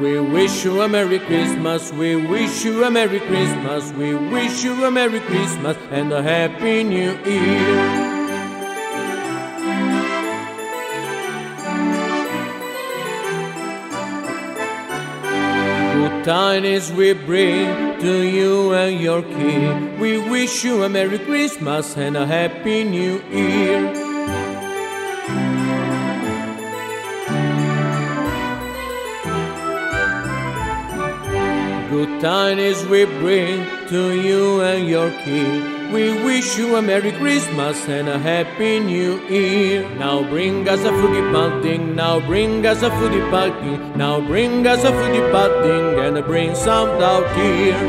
We wish you a Merry Christmas, we wish you a Merry Christmas, we wish you a Merry Christmas and a Happy New Year. Good tidings we bring to you and your kin. We wish you a Merry Christmas and a Happy New Year. Good tidings we bring to you and your kin. We wish you a Merry Christmas and a Happy New Year. Now bring us a foodie pudding, now bring us a foodie pudding, now bring us a foodie pudding and bring some doubt here.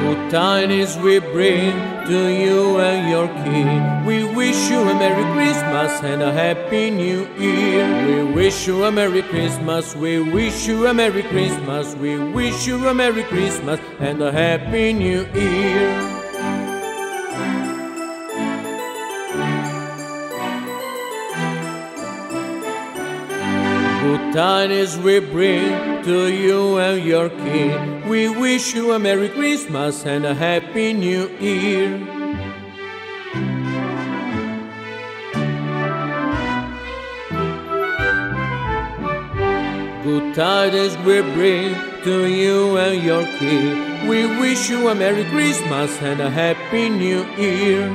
Good tidings we bring to you and your kin. We wish you a Merry Christmas and a Happy New Year. We wish you a Merry Christmas, we wish you a Merry Christmas, we wish you a Merry Christmas and a Happy New Year. Good tidings we bring to you and your kin. We wish you a Merry Christmas and a Happy New Year. Good tidings we bring to you and your kin. We wish you a Merry Christmas and a Happy New Year.